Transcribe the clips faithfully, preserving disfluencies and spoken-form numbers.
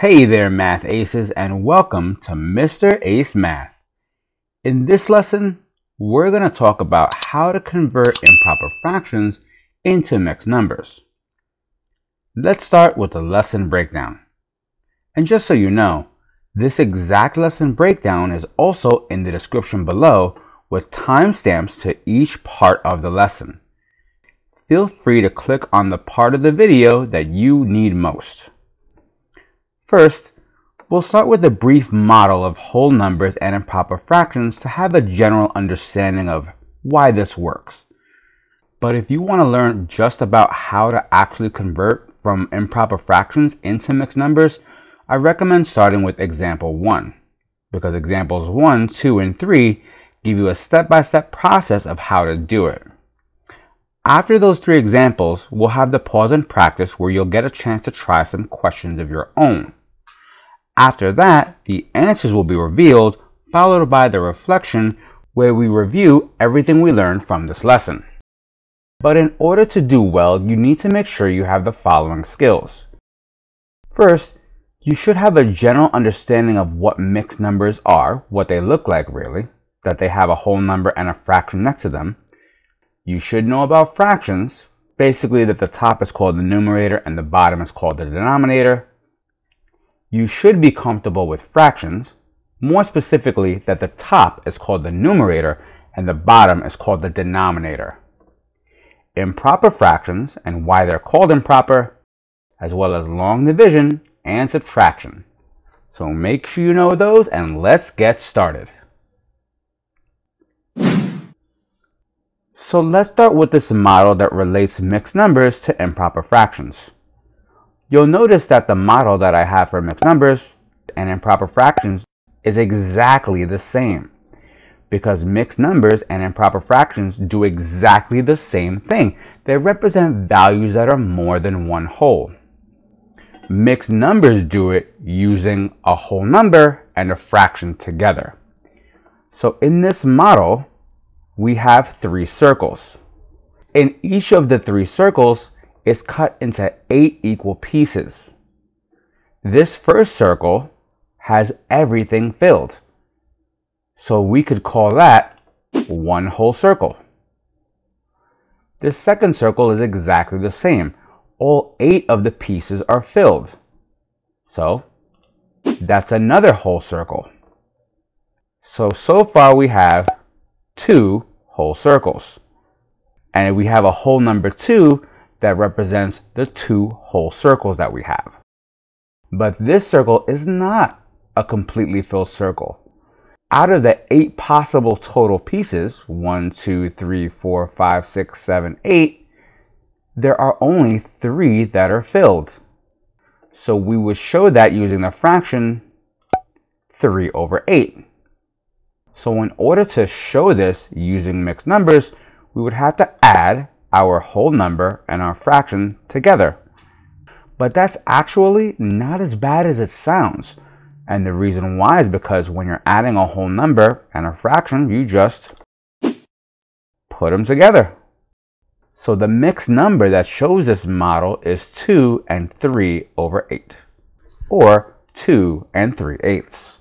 Hey there, Math Aces, and welcome to Mister Ace Math. In this lesson, we're going to talk about how to convert improper fractions into mixed numbers. Let's start with the lesson breakdown. And just so you know, this exact lesson breakdown is also in the description below with timestamps to each part of the lesson. Feel free to click on the part of the video that you need most. First, we'll start with a brief model of whole numbers and improper fractions to have a general understanding of why this works. But if you want to learn just about how to actually convert from improper fractions into mixed numbers, I recommend starting with example one, because examples one, two, and three give you a step-by-step process of how to do it. After those three examples, we'll have the pause and practice where you'll get a chance to try some questions of your own. After that, the answers will be revealed, followed by the reflection where we review everything we learned from this lesson. But in order to do well, you need to make sure you have the following skills. First, you should have a general understanding of what mixed numbers are, what they look like really, that they have a whole number and a fraction next to them. You should know about fractions, basically that the top is called the numerator and the bottom is called the denominator. You should be comfortable with fractions, more specifically that the top is called the numerator and the bottom is called the denominator. Improper fractions and why they're called improper, as well as long division and subtraction. So make sure you know those and let's get started. So let's start with this model that relates mixed numbers to improper fractions. You'll notice that the model that I have for mixed numbers and improper fractions is exactly the same, because mixed numbers and improper fractions do exactly the same thing. They represent values that are more than one whole. Mixed numbers do it using a whole number and a fraction together. So in this model, we have three circles. In each of the three circles, is cut into eight equal pieces. This first circle has everything filled, so we could call that one whole circle. The second circle is exactly the same. All eight of the pieces are filled, so that's another whole circle. So, so far we have two whole circles, and we have a whole number two that represents the two whole circles that we have. But this circle is not a completely filled circle. Out of the eight possible total pieces, one, two, three, four, five, six, seven, eight, there are only three that are filled. So we would show that using the fraction three over eight. So in order to show this using mixed numbers, we would have to add our whole number and our fraction together. But that's actually not as bad as it sounds. And the reason why is because when you're adding a whole number and a fraction, you just put them together. So the mixed number that shows this model is two and three over eight, or two and three eighths.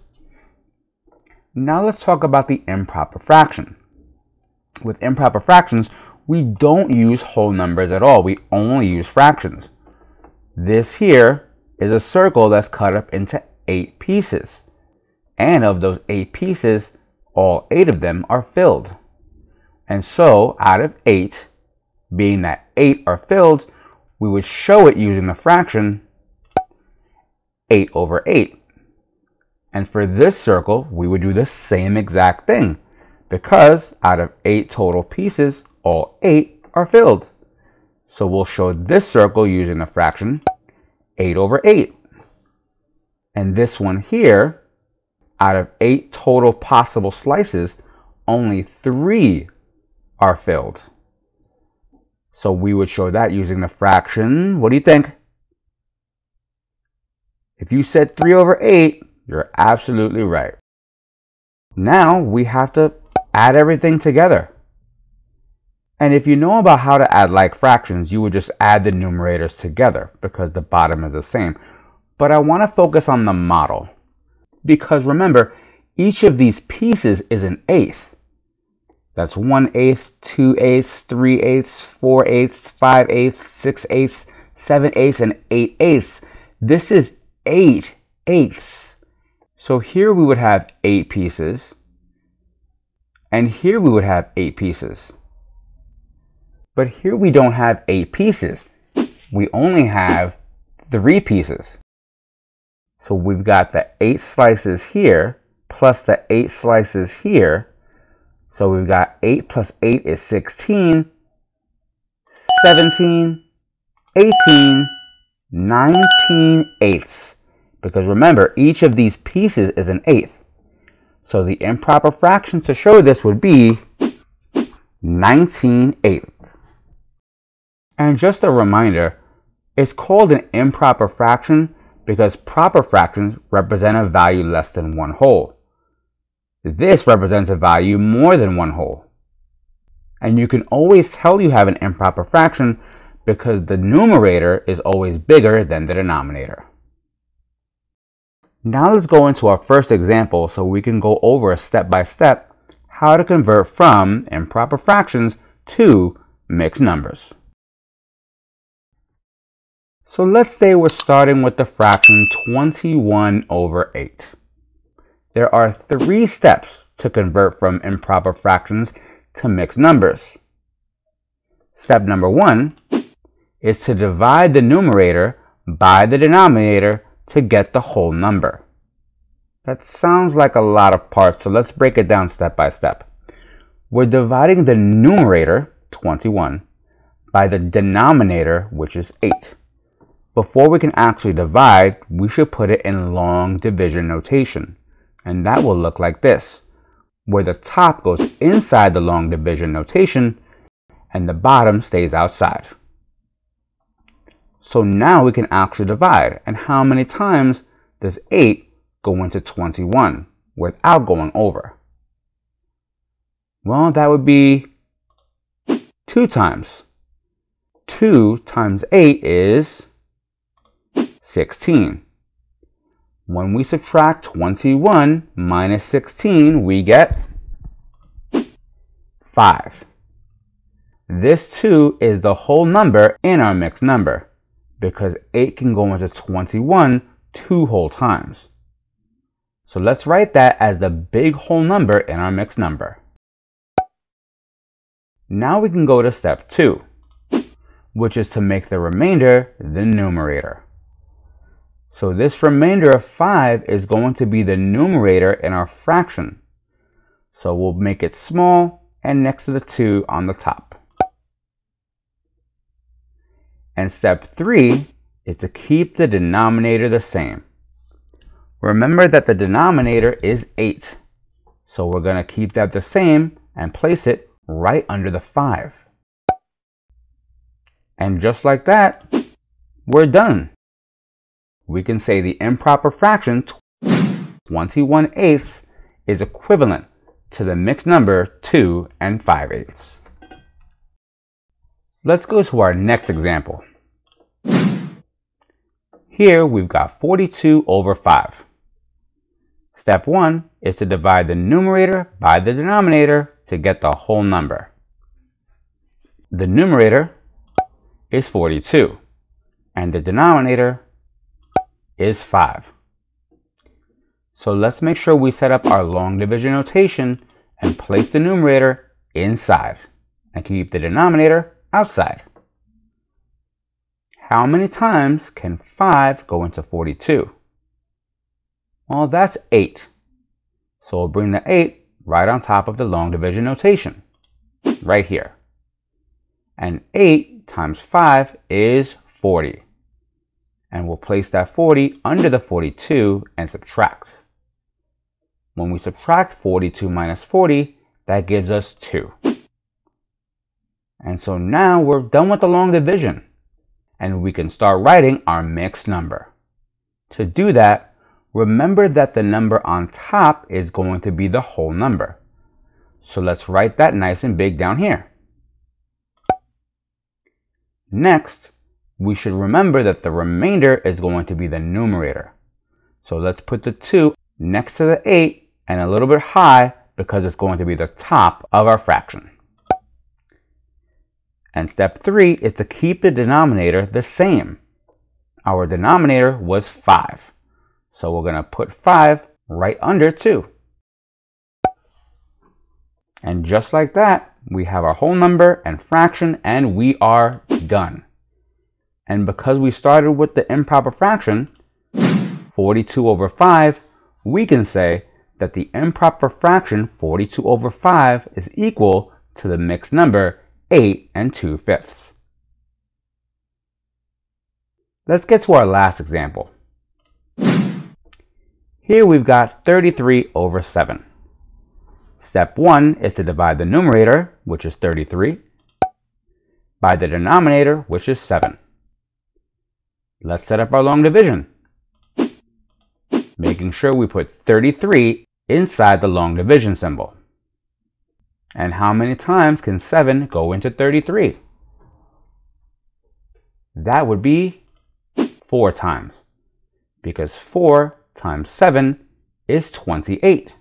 Now let's talk about the improper fraction. With improper fractions, we don't use whole numbers at all. We only use fractions. This here is a circle that's cut up into eight pieces. And of those eight pieces, all eight of them are filled. And so out of eight, being that eight are filled, we would show it using the fraction eight over eight. And for this circle, we would do the same exact thing, because out of eight total pieces, all eight are filled. So we'll show this circle using the fraction eight over eight. And this one here, out of eight total possible slices, only three are filled. So we would show that using the fraction, what do you think? If you said three over eight, you're absolutely right. Now we have to add everything together. And if you know about how to add like fractions, you would just add the numerators together because the bottom is the same. but I want to focus on the model. Because remember, each of these pieces is an eighth. That's one eighth, two eighths, three eighths, four eighths, five eighths, six eighths, seven eighths, and eight eighths. This is eight eighths. So here we would have eight pieces, and here we would have eight pieces. But here we don't have eight pieces. We only have three pieces. So we've got the eight slices here, plus the eight slices here. So we've got eight plus eight is sixteen, seventeen, eighteen, nineteen eighths. Because remember, each of these pieces is an eighth. So the improper fractions to show this would be nineteen eighths. And just a reminder, it's called an improper fraction because proper fractions represent a value less than one whole. This represents a value more than one whole. And you can always tell you have an improper fraction because the numerator is always bigger than the denominator. Now let's go into our first example so we can go over step by step how to convert from improper fractions to mixed numbers. So let's say we're starting with the fraction twenty-one over eight. There are three steps to convert from improper fractions to mixed numbers. Step number one is to divide the numerator by the denominator to get the whole number. That sounds like a lot of parts, so let's break it down step by step. We're dividing the numerator, twenty-one, by the denominator, which is eight. Before we can actually divide, we should put it in long division notation. And that will look like this, where the top goes inside the long division notation and the bottom stays outside. So now we can actually divide. And how many times does eight go into twenty-one without going over? Well, that would be two times. two times eight is sixteen. When we subtract twenty-one minus sixteen, we get five. This too is the whole number in our mixed number because eight can go into twenty-one two whole times. So let's write that as the big whole number in our mixed number. Now we can go to step two, which is to make the remainder the numerator. So this remainder of five is going to be the numerator in our fraction. So we'll make it small and next to the two on the top. And step three is to keep the denominator the same. Remember that the denominator is eight. So we're going to keep that the same and place it right under the five. And just like that, we're done. We can say the improper fraction twenty-one eighths is equivalent to the mixed number two and five eighths. Let's go to our next example. Here we've got forty-two over five. Step one is to divide the numerator by the denominator to get the whole number. The numerator is forty-two and the denominator is five. So let's make sure we set up our long division notation and place the numerator inside and keep the denominator outside. How many times can five go into forty-two? Well, that's eight. So we'll bring the eight right on top of the long division notation, right here. And eight times five is forty. And we'll place that forty under the forty-two and subtract. When we subtract forty-two minus forty, that gives us two. And so now we're done with the long division, and we can start writing our mixed number. To do that, remember that the number on top is going to be the whole number. So let's write that nice and big down here. Next, we should remember that the remainder is going to be the numerator. So let's put the two next to the eight and a little bit high because it's going to be the top of our fraction. And step three is to keep the denominator the same. Our denominator was five. So we're going to put five right under two. And just like that, we have our whole number and fraction, and we are done. And because we started with the improper fraction, forty-two over five, we can say that the improper fraction forty-two over five is equal to the mixed number eight and two fifths. Let's get to our last example. Here we've got thirty-three over seven. Step one is to divide the numerator, which is thirty-three, by the denominator, which is seven. Let's set up our long division, making sure we put thirty-three inside the long division symbol. And how many times can seven go into thirty-three? That would be four times, because four times seven is twenty-eight.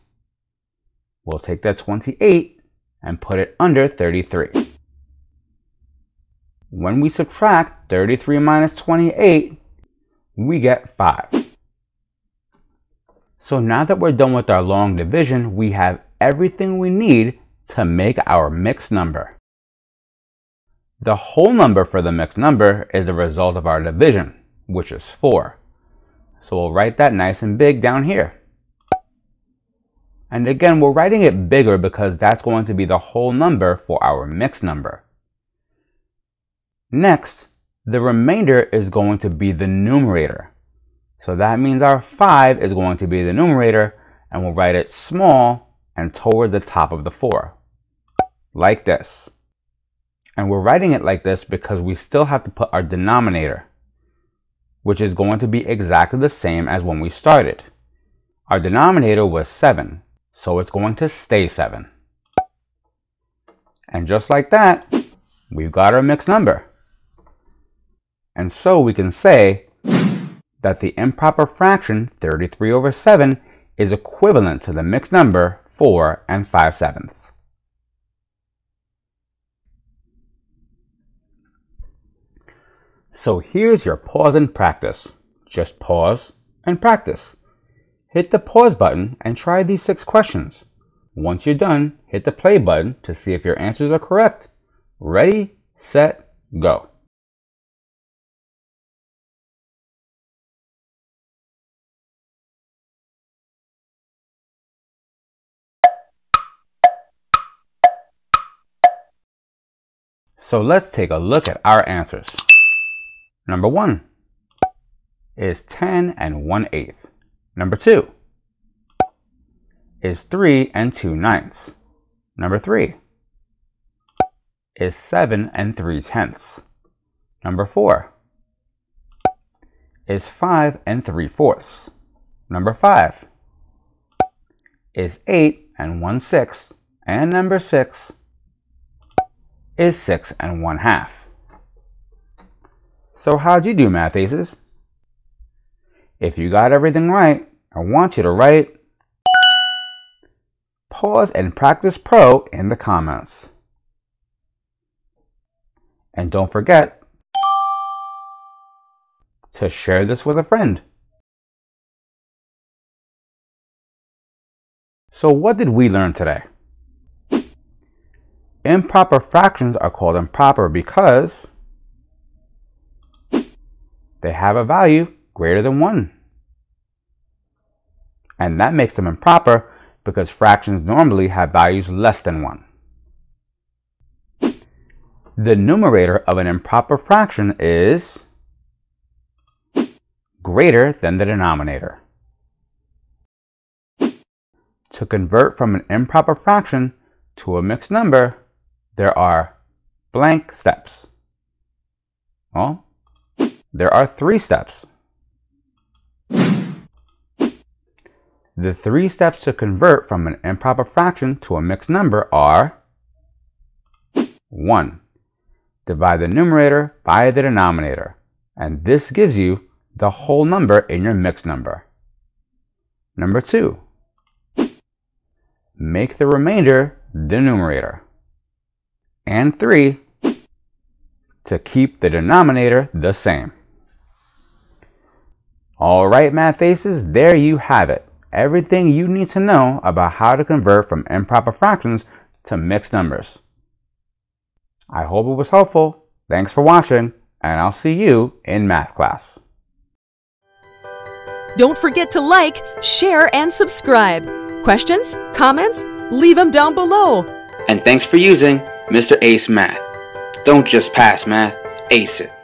We'll take that twenty-eight and put it under thirty-three. When we subtract thirty-three minus twenty-eight, we get five. So now that we're done with our long division, we have everything we need to make our mixed number. The whole number for the mixed number is the result of our division, which is four. So we'll write that nice and big down here. And again, we're writing it bigger because that's going to be the whole number for our mixed number. Next, the remainder is going to be the numerator. So that means our five is going to be the numerator, and we'll write it small and towards the top of the four, like this. And we're writing it like this because we still have to put our denominator, which is going to be exactly the same as when we started. Our denominator was seven. So it's going to stay seven. And just like that, we've got our mixed number. And so we can say that the improper fraction thirty-three over seven is equivalent to the mixed number four and five sevenths. So here's your pause and practice. Just pause and practice. Hit the pause button and try these six questions. Once you're done, hit the play button to see if your answers are correct. Ready, set, go. So let's take a look at our answers. Number one is ten and one eighth. Number two is three and two ninths. Number three is seven and three tenths. Number four is five and three fourths. Number five is eight and one sixth. And number six is six and one half. So how'd you do, Math Aces? If you got everything right, I want you to write Pause and Practice Pro in the comments. And don't forget to share this with a friend. So what did we learn today? Improper fractions are called improper because they have a value greater than one. And that makes them improper because fractions normally have values less than one. The numerator of an improper fraction is greater than the denominator. To convert from an improper fraction to a mixed number, there are blank steps. Well, there are three steps. The three steps to convert from an improper fraction to a mixed number are one. Divide the numerator by the denominator. and this gives you the whole number in your mixed number. Number two, make the remainder the numerator. And three, to keep the denominator the same. All right, math faces, there you have it. Everything you need to know about how to convert from improper fractions to mixed numbers. I hope it was helpful. Thanks for watching, and I'll see you in math class. Don't forget to like, share, and subscribe. Questions? Comments? Leave them down below. And thanks for using Mister Ace Math. Don't just pass math, ace it.